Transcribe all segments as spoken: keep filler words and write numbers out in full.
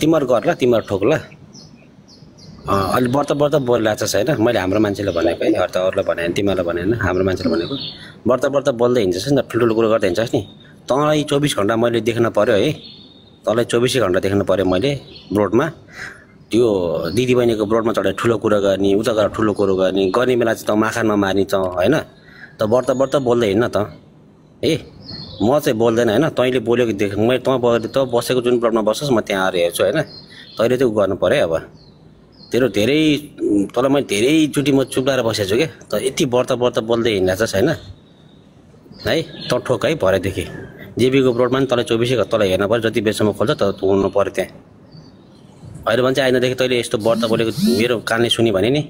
Timor गर ल Timor ठोक ल अलि बर्त बर्त बोर लाग्छ हैन। मैले हाम्रो मान्छेले भनेको है, अरू त अरूलाई भने तिमीलाई भने हैन, हाम्रो मान्छेले भनेको बर्त बर्त बोल्दै हिँड्छस् नि, ठुल्ठुलो कुरा गर्दै हिँड्छस् नि। तँलाई चौबिस घण्टा मैले देख्न पर्यो है, तँलाई चौबिसै घण्टा देख्न पर्यो मैले ब्रोडमा, त्यो दिदीबहिनीको ब्रोडमा चढेर ठुलो कुरा गर्ने, उता गएर ठुलो कुरो गर्ने, गर्ने बेला चाहिँ तँ माखानमा मार्ने तँ हैन। त बर्त बर्त बोल्दै हिँड्न त ए, म चाहिँ बोल्दैन हैन। तैँले बोलेको देख मैले तँ तँ बसेको जुन ब्रोडमा बस्छस् म त्यहाँ आएर हेर्छु हैन। तैँले त्यो गर्नु पर्यो। अब तेरो धेरै तल मैले धेरैचोटि म चुप्लाएर बसेको छु क्या, त यति व्रत व्रत बोल्दै हिँड्छस् होइन है। त ठोक है भरेदेखि जेबीको ब्रोडमा नि तँलाई चौबिसै तल हेर्न पर्यो, जति बेसम्म खोल्छ त हुनु पर्यो त्यहाँ। अहिले भने चाहिँ आइनदेखि तैँले यस्तो व्रत बोलेको मेरो कानले सुन्यो भने नि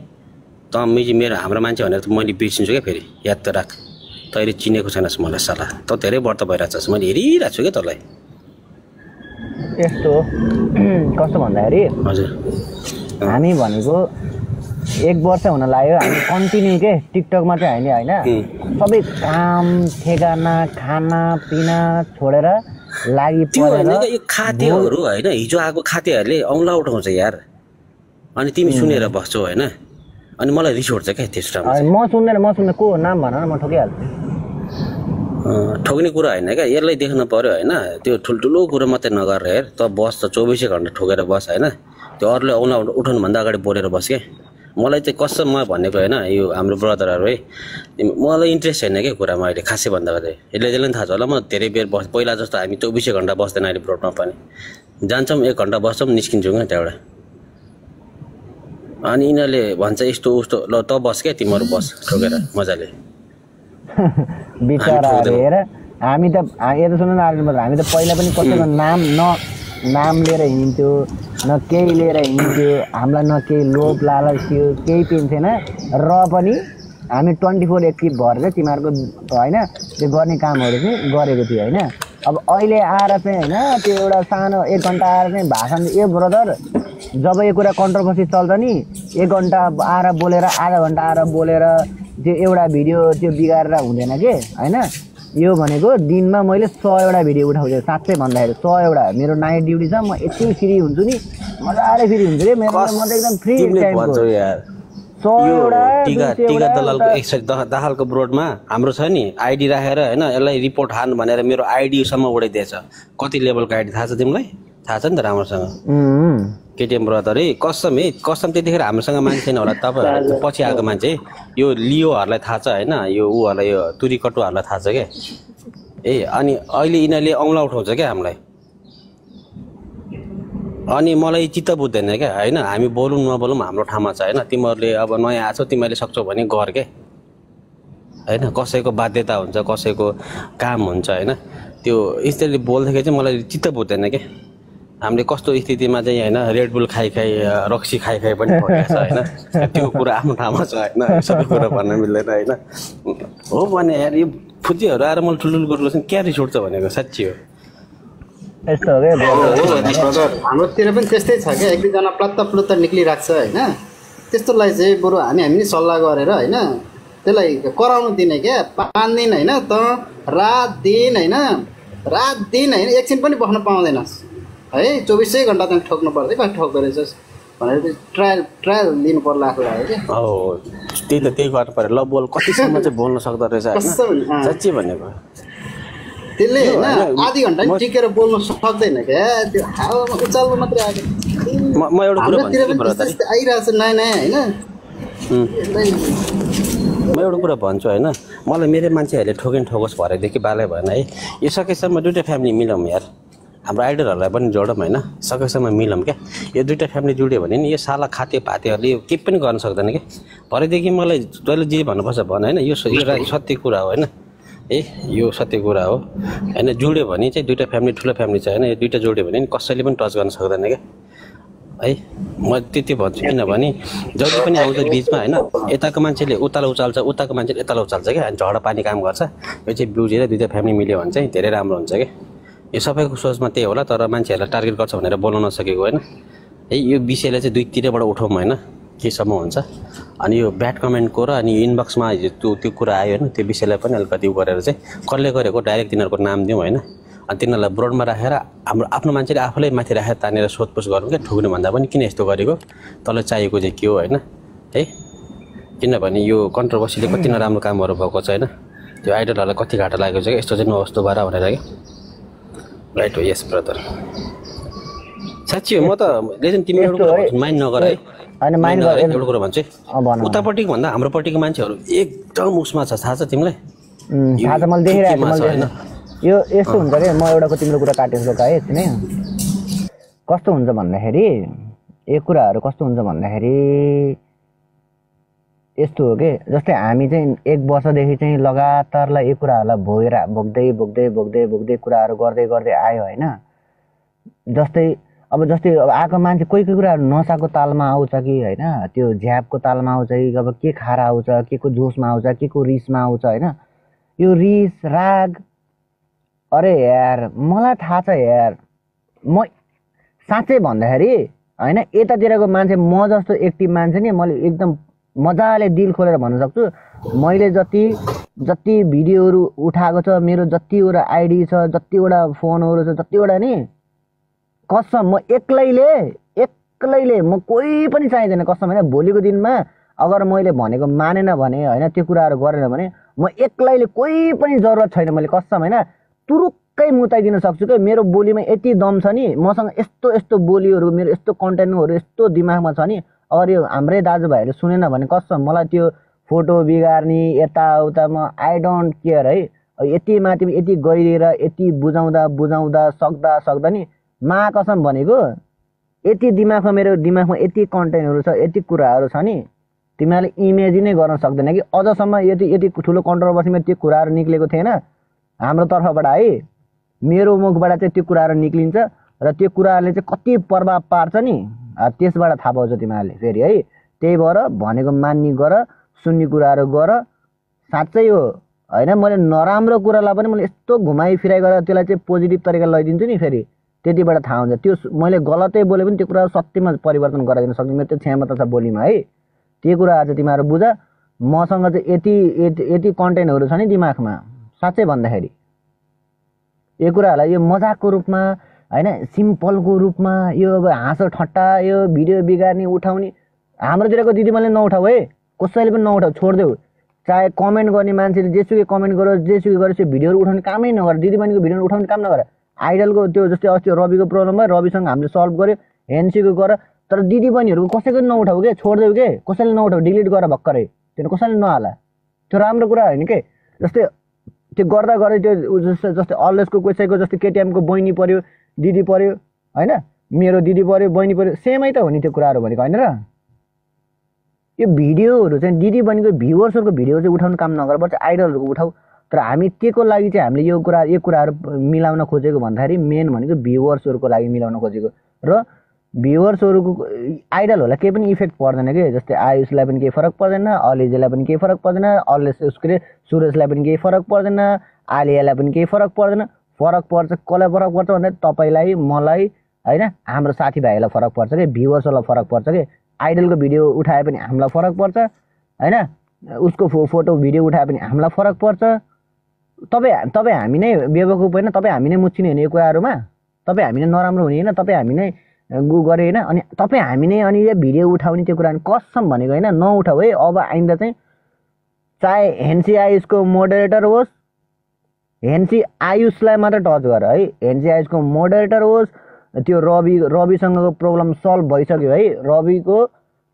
त मिजी मेरो हाम्रो मान्छे भनेर मैले बिर्सिन्छु क्या फेरि, याद त राख। तैँले चिनेको छैनस् मलाई सल्लाह, त धेरै व्रत भइरहेछस्, मैले हेरिरहेको छु क्या तँलाई। यस्तो कस्तो भन्दाखेरि हजुर हामी भनेको एक वर्ष हुन लाग्यो हामी कन्टिन्यू के टिकटकमा चाहिँ होइन होइन सबै काम ठेगाना खाना पिना छोडेर लागि परेर यो खातेहरू होइन। हिजो आएको खातेहरूले औँला उठाउँछ यार, अनि तिमी सुनेर बस्छौ होइन। अनि मलाई रिस उठ्छ क्या त्यस्तो टाइममा। म सुन्दैन म सुन्दैन को नाम भन न, म ठोकिहाल्छु। ठोक्ने कुरा होइन क्या, यसलाई देख्नु पर्यो होइन। त्यो ठुल्ठुलो कुरो मात्रै नगर हेर, त बस त चौबिसै घन्टा ठोकेर बस होइन। त्यो अरूले औँला उठाउनुभन्दा अगाडि बोलेर बस् क्या। मलाई चाहिँ कसम म भनेको होइन, यो हाम्रो ब्रदरहरू है, मलाई इन्ट्रेस्ट छैन क्या कुरामा अहिले खासै भन्दाखेरि। यसले त्यसले थाहा छ होला, म धेरै बेर बस् पहिला जस्तो हामी चौबिसै घन्टा बस्दैन अहिले ब्रोडमा पनि। जान्छौँ एक घन्टा बस्छौँ निस्किन्छौँ क्या त्यहाँबाट। अनि यिनीहरूले भन्छ यस्तो उस्तो, ल त बस् क्या तिमीहरू बस् ठोकेर मजाले। हामी त यता सुन न, हामी त पहिला पनि कसैको नाम न नाम लिएर हिँड्थ्यो न केही लिएर हिँड्थ्यो, हामीलाई न केही लोभ लालच थियो, केही पनि थिएन। र पनि हामी ट्वेन्टी फोर एक्टिभ भएर चाहिँ तिमीहरूको होइन त्यो गर्ने कामहरू चाहिँ गरेको थियो होइन। अब अहिले आएर चाहिँ होइन त्यो एउटा सानो एक घन्टा आएर चाहिँ भाषण ए ब्रदर जब यो कुरा कन्ट्रोभर्सी चल्छ नि, एक घन्टा आएर बोलेर आधा घन्टा आएर बोलेर त्यो एउटा भिडियो त्यो बिगारेर हुँदैन कि होइन। यो भनेको दिनमा मैले सयवटा भिडियो उठाउँछु साँच्चै भन्दाखेरि सयवटा। मेरो नाइट ड्युटी छ, म यति फ्री हुन्छु नि मजाले फ्री हुन्छु कि मेरो, म त एकदम फ्री टाइमको सयवटा टिका टिका दलालको एकसरी दाहालको ब्रोडमा हाम्रो छ नि आइडी राखेर होइन, यसलाई रिपोर्ट हान भनेर मेरो आइडीसम्म उडाइदिएछ। कति लेभलको आइडी थाहा छ तिमीलाई? थाहा छ नि त राम्रोसँग। केटिएम ब्रदर है कसम है कसम, त्यतिखेर हाम्रोसँग मान्छे छैन होला, तपाईँहरू पछि आएको मान्छे। यो लियोहरूलाई थाहा छ होइन, यो ऊहरूलाई यो तुरी कटुवाहरूलाई थाहा छ क्या ए। अनि अहिले यिनीहरूले औँला उठाउँछ क्या हामीलाई, अनि मलाई चित्त बुझ्दैन क्या होइन। हामी बोलौँ नबोलौँ हाम्रो ठाउँमा छ होइन। तिमीहरूले अब नयाँ आएको छौ, तिमीहरूले सक्छौ भने गर के होइन। कसैको बाध्यता हुन्छ, कसैको काम हुन्छ होइन। त्यो यसरी बोल्दाखेरि चाहिँ मलाई चित्त बुझ्दैन क्या। हामीले कस्तो स्थितिमा चाहिँ होइन रेडबुल खाइ खाइ रक्सी खाइ खाइ पनि भइरहेको छ होइन। त्यो कुरा आफ्नो ठाउँमा छ होइन, सबै कुरा भन्न मिल्दैन होइन। हो भने यार यो फुच्चीहरू आएर मलाई ठुल्ठुलो कुरो गर्छ क्या, रिस उठ्छ भनेको साँच्ची हो। यस्तो हाम्रोतिर पनि त्यस्तै छ क्या, एक दुईजना प्लत्त प्लुत्त निक्लिरहेको छ होइन। त्यस्तोलाई चाहिँ बरु हामी हामी नै सल्लाह गरेर होइन त्यसलाई कराउनु दिने क्या। पाँच दिन होइन त रात दिन होइन रात दिन होइन एकछिन पनि बस्न पाउँदैनस् है, चौबिसै घन्टा त ठोक्नु पर्दै कहाँ ठोक्दो रहेछस् भनेर चाहिँ ट्रायल ट्रायल लिनु पर्ला आफूलाई है क्या। हो त्यही त, त्यही गर्नु पर्यो। ल बोल कतिसम्म चाहिँ बोल्न सक्दो रहेछ साँच्चै भनेको। त्यसले होइन आधी घन्टा टिकेर बोल्नु सक्दैन क्या, त्यो हावामा उचाल्नु मात्रै आएको। म एउटा कुरा भन्छु आइरहेको छ नयाँ नयाँ होइन, म एउटा कुरा भन्छु होइन। मलाई मेरो मान्छेहरूले ठोकेन ठोकोस् भरेदेखि बालै भएन है। यो सकेसम्म दुइटा फ्यामिली मिलाउँ यार, हाम्रो आइडलहरूलाई पनि जोडौँ होइन, सकेसम्म मिलौँ क्या। यो दुइटा फ्यामिली जुड्यो भने नि यो साला खाते पातेहरूले यो केही पनि गर्न सक्दैन क्या। भरेदेखि मलाई जहिले जे भन्नुपर्छ भन होइन, यो सत्य कुरा हो होइन। ए यो सत्य कुरा हो होइन। जुड्यो भने चाहिँ दुइटा फ्यामिली ठुलो फ्यामिली छ होइन, यो दुइटा जोड्यो भने नि कसैले पनि टच गर्न सक्दैन क्या है। म त्यति भन्छु, किनभने जहिले पनि आउँछ बिचमा होइन, यताको मान्छेले उतालो उचाल्छ, उताको मान्छेले यतालो उचाल्छ क्या, अनि झगडापानी काम गर्छ। यो चाहिँ बुझेर दुइटा फ्यामिली मिल्यो भने चाहिँ धेरै राम्रो हुन्छ क्या। यो सबैको सोचमा त्यही होला, तर मान्छेहरूलाई टार्गेट गर्छ भनेर बोलाउन सकेको होइन। ए यो विषयलाई चाहिँ दुईतिरबाट उठाउँ होइन, केसम्म हुन्छ। अनि यो ब्याड कमेन्टको र अनि इनबक्समा हिजो त्यो त्यो कुरा आयो होइन, त्यो विषयलाई पनि अलिकति गरेर चाहिँ कसले गरेको डाइरेक्ट तिनीहरूको नाम दिउँ होइन। अनि तिनीहरुलाई ब्रोडमा राखेर हाम्रो आफ्नो मान्छेले आफूलाई माथि राखेर तानेर सोधपुछ गर्नु के ठुक्नु भन्दा पनि किन यस्तो गरेको तँलाई चाहिएको चाहिँ के हो हैन है किनभने यो कन्ट्रोभर्सीले कति नराम्रो कामहरु भएको छ हैन त्यो आइडलहरुलाई कति घाटा लागेको छ के यस्तो चाहिँ नहोस् दोबारा भनेर के राइट हो यस ब्रदर साच्चै म त लेजेन्ड तिमीहरुको माइन्ड नगर है हैन माइन्ड गरे एउटा कुरा भन्छु उतापट्टिको भन्दा हाम्रो पट्टिको मान्छेहरु एकदम उसमा छ थाहा छ तिमीलाई थाहा त मैले देखिरहेको छु मैले देखिरहेको यो यस्तो हुन्छ रे म एउटाको तिम्रो कुरा काटेको गाए हैन कस्तो हुन्छ भन्दाखेरि ए कुराहरु कस्तो हुन्छ भन्दाखेरि यस्तो हो के जस्तै हामी चाहिँ एक वर्ष देखि चाहिँ लगातारलाई एक कुराहरुलाई भोगेर भोग्दै भोग्दै भोग्दै भोग्दै कुराहरु गर्दै गर्दै आयो हैन जस्तै अब जस्तै अब आको मान्छे कोही कोही कुराहरु नसाको तालमा आउँछ कि हैन त्यो झ्यापको तालमा आउँछ कि अब के खारा आउँछ के को जोशमा आउँछ के को रिसमा आउँछ हैन यो रिस राग अरे यार मलाई थाहा छ यार म साच्चै भन्दाखेरि हैन एतातिरको मान्छे म जस्तो एक्टिभ मान्छे नि मैले एकदम मजाले दिल खोलेर भन्न सक्छु मैले जति जति भिडियोहरु उठाएको छ मेरो जतिवटा आइडी छ जतिवटा फोनहरु छ जतिवटा नि कसम म एक्लैले एक्लैले म कोही पनि चाहिदैन कसम हैन भोलिको दिनमा अगर मैले भनेको मानेन भने हैन त्यो कुराहरु गरेन भने म एक्लैले कोही पनि जरुरत छैन मैले कसम हैन तुरुक्कै मुताइदिन सक्छु के मेरो बोलीमा यति दम छ नि मसँग यस्तो यस्तो बोलीहरु मेरो यस्तो कन्टेन्टहरु यस्तो दिमागमा छ नि अगर यो हाम्रै दाजुभाइले सुनेन भने कसम मलाई त्यो फोटो बिगार्नी यता उता म आई डोन्ट केयर है यति माथि यति गइरेर यति बुझाउँदा बुझाउँदा सक्दा सक्दा नि मा कसम भनेको यति दिमागमा मेरो दिमागमा यति कन्टेन्टहरु छ यति कुराहरु छ नि तिमीले इमेजिन नै गर्न सक्दैन कि अझसम्म यति यति ठुलो कन्ट्रोभर्सीमा त्यो कुराहरु निक्लेको थिएन हाम्रो तर्फबाट है मेरो मुखबाट चाहिँ त्यो कुराहरु निक्लिन्छ र त्यो कुराहरुले चाहिँ कति प्रभाव पार्छ नि त्यसबाट थाहा पाउँछ तिमीहरुले फेरि है त्यही भएर भनेको मान्ने गर सुन्ने कुराहरु गर साच्चै हो हैन मैले नराम्रो कुरालाई पनि मैले यस्तो घुमाई फिराई गरेर त्यसलाई चाहिँ पोजिटिभ तरिकाले लैदिन्छु नि फेरि त्यतिबाट थाहा हुन्छ त्यो मैले गलतै बोले पनि त्यो कुरा सत्यमा परिवर्तन गराइदिन सक्छु मेरो त्यो क्षमता छ बोलीमा है त्यो कुरा आज तिमीहरु बुझ मसँग चाहिँ यति यति कन्टेन्टहरु छ नि दिमागमा साच्चै भन्दाखेरि यो कुराहरुलाई यो मजाकको रूपमा हैन सिम्पलको रूपमा यो अब हाँसो ठट्टा यो भिडियो बिगार्ने उठाउने हाम्रोतिरको दिदीमाले नउठाऊ है कसैले पनि नउठाऊ छोड्देऊ चाहे कमेन्ट गर्ने मान्छेले जेसुकै कमेन्ट गरोस् जेसुकै गरोस् त्यो भिडियोहरु उठाउने कामै नगर दिदीमानीको भिडियो उठाउने काम नगर आइडलको त्यो जस्तै अस्ति रविको प्रब्लम भयो रविसँग हामीले सल्भ गर्यो हेन्सीको गर तर दिदीबहिनीहरुको कसैको नउठाऊ के छोड्देऊ के कसैले नउठाऊ डिलिट गर भक्करै त्यो कसैले नहाला त्यो राम्रो कुरा हैन के जस्तै त्यो गर्दा गरे त्यो जस्तै जस्तै अलवेजको कसैको जस्तै केटीएमको बहिनी पर्यो दिदी पर्यो हैन मेरो दिदी पर्यो बहिनी पर्यो सेमै त हो नि त्यो कुराहरु भनेको हैन र यो भिडियोहरु चाहिँ दिदी बहिनीको भ्युअर्सहरुको भिडियो चाहिँ उठाउन काम नगर बरु आइडलहरुको उठाऊ तर हामी केको लागि चाहिँ हामीले यो कुरा यो कुराहरु मिलाउन खोजेको भन्दाखेरि मेन भनेको भ्युअर्सहरुको लागि मिलाउन खोजेको र भ्युअर्सहरुको आइडलहरुलाई केही पनि इफेक्ट पर्दैन के जस्तै आयुषलाई पनि केही फरक पर्दैन अलिजेलाई पनि केही फरक पर्दैन अलिस उसले सुरजलाई पनि केही फरक पर्दैन आलियालाई पनि केही फरक पर्दैन फरक पर्छ कसलाई फरक पर्छ भन्दा तपाईलाई मलाई हैन हाम्रो साथीभाइलाई फरक पर्छ के भ्युअर्सहरुलाई फरक पर्छ के आइडलको भिडियो उठाए पनि हामीलाई फरक पर्छ हैन उसको फो फोटो भिडियो उठाए पनि हामीलाई फरक पर्छ तपाई तपाई हामी नै बेवकूफ होइन तपाई हामी नै मुच्चिने हुने यो कुराहरुमा तपाई हामी नै नराम्रो हुने हैन तपाई हामी नै गु गरे हैन अनि तपाई हामी नै अनि यो भिडियो उठाउने त्यो कुरा कसम भनेको हैन नउठाऊ है अब आइन्दा चाहिँ चाहे हेन्सी आयुषको मोडरेटर होस् हेन्सी आयुषलाई मात्र टच गर है हेन्सी आयुषको मोडरेटर होस् त्यो रवि रविसँगको प्रब्लम सल्भ भइसक्यो है रविको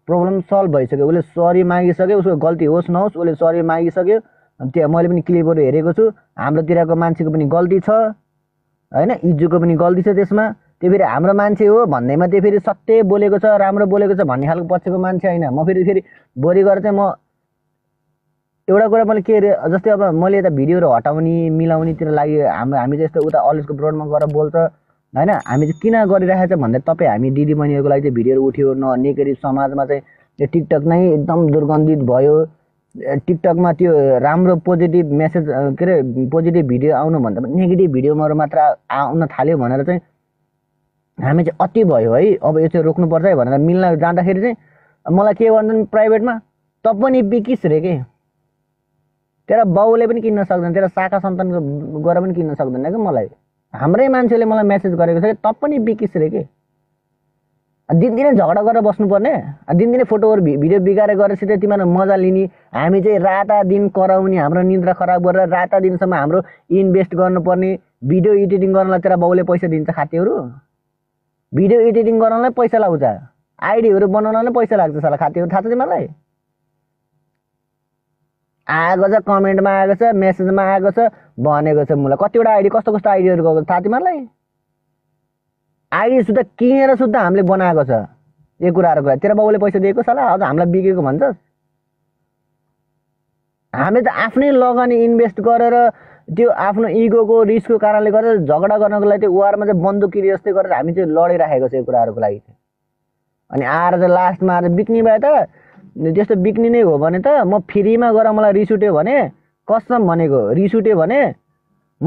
प्रब्लम सल्भ भइसक्यो उसले सरी मागिसक्यो उसको गल्ती होस् नहोस् उसले सरी मागिसक्यो त्यो मैले पनि क्लिपहरु हेरेको छु हाम्रोतिरको मान्छेको पनि गल्ती छ हैन इज्जुको पनि गल्ती छ त्यसमा त्यो फेरि हाम्रो मान्छे हो भन्दैमा त्यो फेरि सत्य बोलेको छ राम्रो बोलेको छ भन्ने खालको पछिको मान्छे हैन म फेरि फेरि बोरी गरेर चाहिँ म एउटा कुरा मैले के जस्तै अब मैले यता भिडियोहरु हटाउने मिलाउनेतिर लागि हामी हामी चाहिँ यस्तो उता अलिसको ब्रोडमा गएर बोल्छ हैन हामी चाहिँ किन गरिराखेको छ भन्दा तपाई हामी दिदीबहिनीहरुको लागि चाहिँ भिडियोहरु उठ्यो न नेगेटिभ समाजमा चाहिँ त्यो टिकटक नै एकदम दुर्गन्धित भयो टिकटकमा त्यो राम्रो पोजिटिभ मेसेज के रे पोजिटिभ भिडियो आउनु भन्दा नेगेटिभ भिडियोहरु मात्र आउन थाल्यो भनेर चाहिँ हामी चाहिँ अति भयो है अब यो चाहिँ रोक्नु पर्छ है भनेर मिल्न जाँदाखेरि चाहिँ मलाई के भन्छन् प्राइभेटमा त पनि बिकिस रे के तेरा बाउले पनि किन्न सक्दैन तेरा शाखा सन्तानको गरे पनि किन्न सक्दैन के मलाई हाम्रै मान्छेले मलाई मेसेज गरेको छ के तब पनि बिकिस रे के दिनदिनै झगडा गरेर बस्नुपर्ने दिनदिनै फोटोहरु भिडियो बिगारे गरेपछि त तिमीले मजा लिनी हामी चाहिँ राता दिन कराउने हाम्रो निद्रा खराब गरेर राता दिनसम्म हाम्रो इन्भेस्ट गर्नुपर्ने भिडियो एडिटिङ गर्नलाई तेरा बाउले पैसा दिन्छ खातेहरु भिडियो एडिटिङ गर्नलाई पैसा लाग्छ आइडीहरु बनाउनलाई पैसा लाग्छ साला खातेहरु थाहा छ तिमीलाई आएको छ कमेन्टमा आएको छ मेसेजमा आएको छ भनेको छ मलाई कतिवटा आइडी कस्तो कस्तो आइडीहरु गएको थाहा तिमीलाई आइडी सुद्धा किनेर सुद्धा हामीले बनाएको छ यो कुराहरु कुरा तेरो बाउले पैसा दिएको साला अझ हामीलाई बिकेको भन्छस् हामीले त आफ्नै लगानी इन्भेस्ट गरेर त्यो आफ्नो इगोको रिस्कको कारणले गर्दा झगडा गर्नको लागि त्यो वारमा चाहिँ बन्दुकगिरी जस्तै गरेर हामी चाहिँ लडिराखेको छ यो कुराहरुको लागि अनि आएर चाहिँ लास्टमा आएर बिक्ने भए त त्यस्तो बिक्ने नै हो भने त म फ्रीमा गएर मलाई रिस उठ्यो भने कसम भनेको रिस उठ्यो भने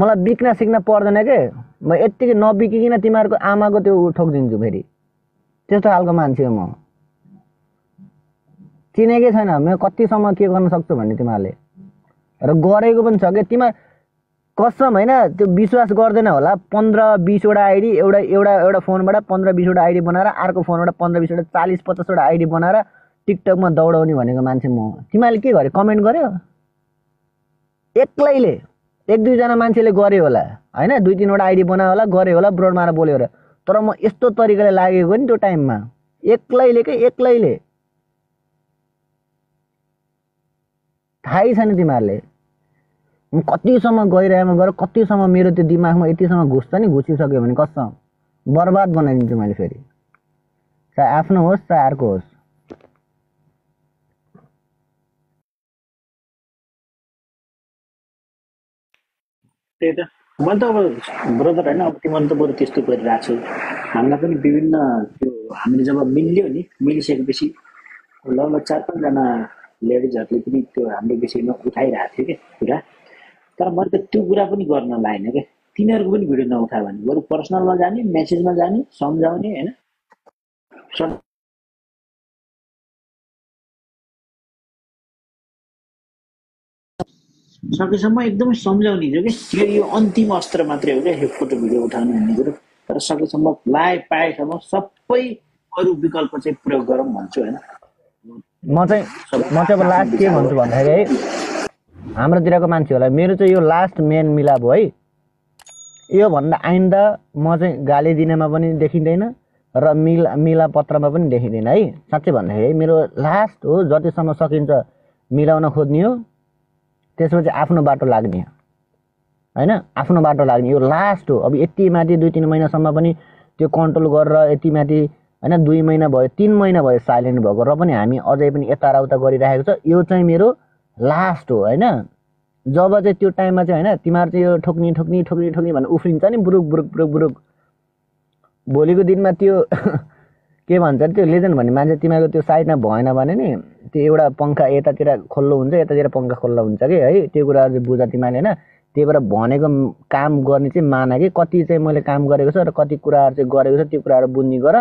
मलाई बिक्न सिक्न पर्दैन के म यतिकै नबिकिकिन तिमीहरुको आमाको त्यो ठोक दिन्छु फेरि त्यस्तो हालको मान्छे हो म चिनेकै छैन म कतिसम्म के गर्न सक्छु भन्ने तिमीहरुले र गरेको पनि छ के तिमी कसम हैन त्यो विश्वास गर्दैन होला पन्ध्र बीस वटा आइडी एउटा एउटा एउटा फोनबाट पन्ध्र बीस वटा आइडी बनाएर अर्को फोनबाट पन्ध्र बीस वटा चालीस पचास वटा आइडी बनाएर टिकटक मा दौडाउने भनेको मान्छे म तिमीले के गरे कमेन्ट गर्यो एक्लैले एक दुई जना मान्छेले गरे होला हैन दुई तीन वटा आइडी बनायो होला गरे होला ब्रोड मारा बोल्यो र तर म यस्तो तरिकाले लागेको नि त्यो टाइममा एक्लैले के एक्लैले थाहै छैन तिमीहरुले म कतिसम्म गइरहेमा गरे कतिसम्म मेरो त्यो दिमागमा यतिसम्म घुस्छ नि घुसिसक्यो भने कसम बर्बाद बनाइदिन्छु मैले फेरि चाहे आफ्नो होस् चाहे अर्को होस् त्यही त मैले त अब ब्रदर हैन अब तिमीले त बरु त्यस्तो गरिरहेछौ हामीलाई पनि विभिन्न त्यो हामीले जब मिल्यो नि मिलिसकेपछि लगभग चार पाँचजना लेडिजहरूले पनि त्यो हाम्रो विषयमा उठाइरहेको थियो कि कुरा तर मैले त त्यो कुरा पनि गर्न लाइन क्या तिनीहरूको पनि भिडियो नउठा भने बरु पर्सनलमा जाने मेसेजमा जाने सम्झाउने होइन सकेसम्म एकदमै सम्झाउने हो कि यो अन्तिम अस्त्र मात्रै हो क्या फोटो भिडियो उठाउनु भन्ने कुरो तर सकेसम्म लाए पाएसम्म सबै अरू विकल्प चाहिँ प्रयोग गरौँ भन्छु होइन म चाहिँ म चाहिँ अब लास्ट के भन्छु भन्दाखेरि हाम्रोतिरको मान्छेहरूलाई मेरो चाहिँ यो लास्ट मेन मिलाप हो है यो भन्दा आइन्दा म चाहिँ गाली दिनमा पनि देखिँदैन र मिला मिलापत्रमा पनि देखिँदैन है साँच्चै भन्दाखेरि मेरो लास्ट हो जतिसम्म सकिन्छ मिलाउन खोज्ने हो त्यसपछि आफ्नो बाटो लाग्ने हैन आफ्नो बाटो लाग्ने यो लास्ट हो अब यति माथि दुई तीन महिना सम्म पनि त्यो कन्ट्रोल गरेर यति माथि हैन दुई महिना भयो तीन महिना भयो साइलेन्ट भएको र पनि हामी अझै पनि यताराउता गरिरहेको छ यो चाहिँ मेरो लास्ट हो हैन जब चाहिँ त्यो टाइममा चाहिँ हैन तिमीहरु चाहिँ यो ठोक्नी ठोक्नी ठोक्नी ठोक्नी भनेर उफ्रिन्छ नि बुरुक बुरुक बुरुक बुरुक भोलिको दिनमा त्यो के भन्छ त्यो लेजेन्ड भन्ने मान्छे तिमीहरुको त्यो साइडमा भएन भने नि त्यो एउटा पंखा यतातिर खोल्लो हुन्छ यतातिर पंखा खोल्लो हुन्छ के है त्यो कुरा बुझ तिमीले हैन त्यही भएर भनेको काम गर्ने चाहिँ माना के कति चाहिँ मैले काम गरेको छ र कति कुराहरु चाहिँ गरेको छ त्यो कुराहरु बुझ्नी गर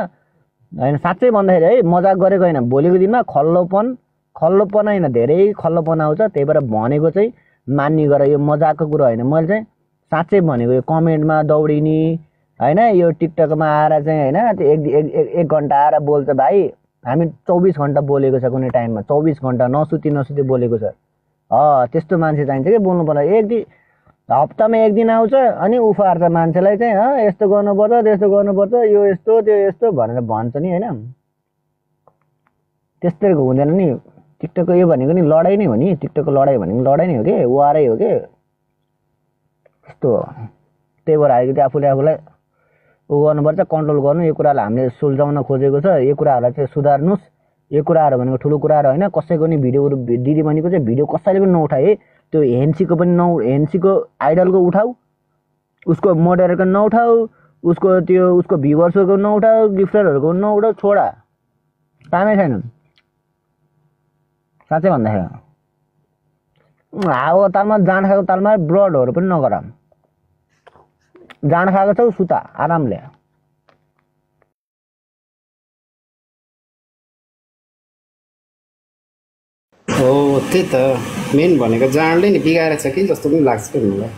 हैन साच्चै भन्दाखेरि है मजाक गरेको हैन भोलिको दिनमा खल्लोपन खल्लोपन हैन धेरै खल्लोपन आउँछ त्यही भएर भनेको चाहिँ मान्ने गर यो मजाकको कुरा हैन मैले चाहिँ साच्चै भनेको यो कमेन्टमा दौडिनी हैन यो टिकटकमा आएर चाहिँ हैन त्यो एक घण्टा आएर बोल्छ भाइ हामी चौबीस घण्टा बोलेको छ कुनै टाइममा चौबीस घण्टा नसुती नसुती बोलेको छ अ त्यस्तो मान्छे चाहिन्छ के बोल्नु पर्ला एक दिन हप्तामा एक दिन आउँछ अनि उफार्छ मान्छेलाई चाहिँ ह यस्तो गर्नुपर्छ त्यस्तो गर्नुपर्छ यो यस्तो त्यो यस्तो भनेर भन्छ नि हैन त्यस्तैको हुँदैन नि टिकटकको यो भनेको नि लडाई नै हो नि टिकटकको लडाई भनेको लडाई नै हो के वारै हो के त्यस्तो त्यही भएर आएको त्यो आफूले आफूलाई उ गर्नुपर्छ कन्ट्रोल गर्नु यो कुरालाई हामीले सुल्झाउन खोजेको छ यो कुराहरूलाई चाहिँ सुधार्नुस् यो कुराहरू भनेको ठुलो कुराहरू होइन कसैको नि भिडियो दिदी बहिनीको चाहिँ भिडियो कसैले पनि नउठाए त्यो हेन्सीको पनि नौ हेन्सीको आइडलको उठाऊ उसको मोडरेटरको नउठाऊ उसको त्यो उसको भ्युवर्सहरूको नउठाऊ गिफ्टरहरूको नउठाऊ छोडा कामै छैन साँच्चै भन्दाखेरि हावा तालमा जान खाएको तालमा ब्रडहरू पनि नगर जान खाएको छौ सुता आरामले हो त्यही त मेन भनेको जाँडले नि बिगारेछ कि जस्तो पनि लाग्छ मलाई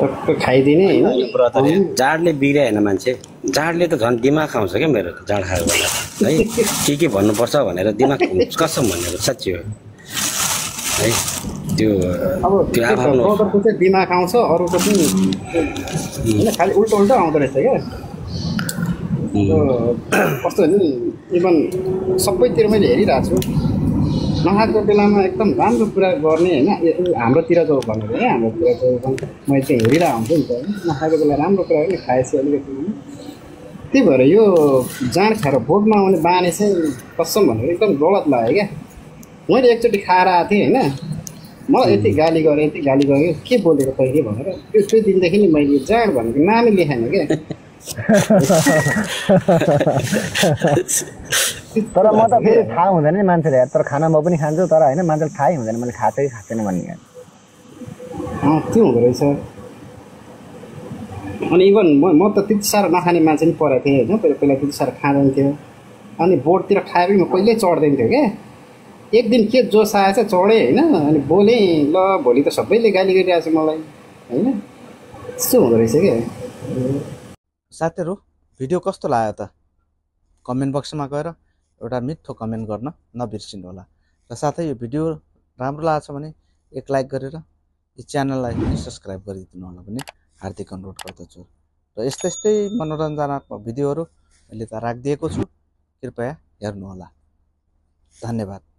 खाइदिने होइन। जाडले बिग्रे हैन मान्छे, जाडले त झन् दिमाग खाउँछ के मेरो त, जाड खायो भने है के के भन्नुपर्छ भनेर दिमाग कसम भनेर साच्चै हो है। त्यो अब त्यो आफ्नो अरूको चाहिँ दिमाग आउँछ, अरूको पनि हैन खाली उल्टो उल्टो आउँदो रहेछ के। कस्तो नि इभन सबैतिर मैले हेरिरहेको छु, नखाएको बेलामा एकदम राम्रो कुरा गर्ने होइन। हाम्रोतिर जो भनेको है, हाम्रोतिर जो मैले चाहिँ हेरिरहेको हुन्छु नि त, नखाएको बेला राम्रो कुरा गर्ने, खाएपछि अलिकति। त्यही भएर यो जाँड खाएर भोकमा आउने बानी चाहिँ कसम भनेको एकदम गलत लाग्यो क्या। मैले एकचोटि खाएर आएको थिएँ होइन, मलाई यति गाली गरेँ, यति गाली गरेँ के बोलेको तैँले भनेर। त्यो त्यो दिनदेखि नि मैले जाँड भनेको नामै लेखाएन क्या। तर म त फेरि थाहा हुँदैन नि मान्छेले, तर खाना म पनि खान्छु, तर होइन मान्छेले थाहै हुँदैन मैले खाएको कि खाएको छैन भन्ने। त्यो हुँदो रहेछ। अनि इभन म म त त्यति साह्रो नखाने मान्छे नि परेको थिएँ होइन, पहिला पहिला त्यति साह्रो खाँदैन थियो। अनि बोर्डतिर खाए पनि म कहिल्यै चढ्दैन थियो क्या। एक दिन के जोस आएछ चढेँ होइन, अनि बोलेँ ल भोलि त सबैले गाली गरिरहेछ मलाई होइन। त्यस्तो हुँदो रहेछ क्या। साथीहरू भिडियो कस्तो लाग्यो त कमेन्ट बक्समा गएर एउटा मिठो कमेन्ट गर्न नबिर्सिनु होला। र साथै यो भिडियो राम्रो लाग्छ भने एक लाइक गरेर यो च्यानललाई सब्सक्राइब गरिदिनु होला भन्ने हार्दिक अनुरोध गर्दछु। र यस्तै यस्तै मनोरञ्जनात्मक भिडियोहरू मैले त राखिदिएको छु, कृपया हेर्नुहोला। धन्यवाद।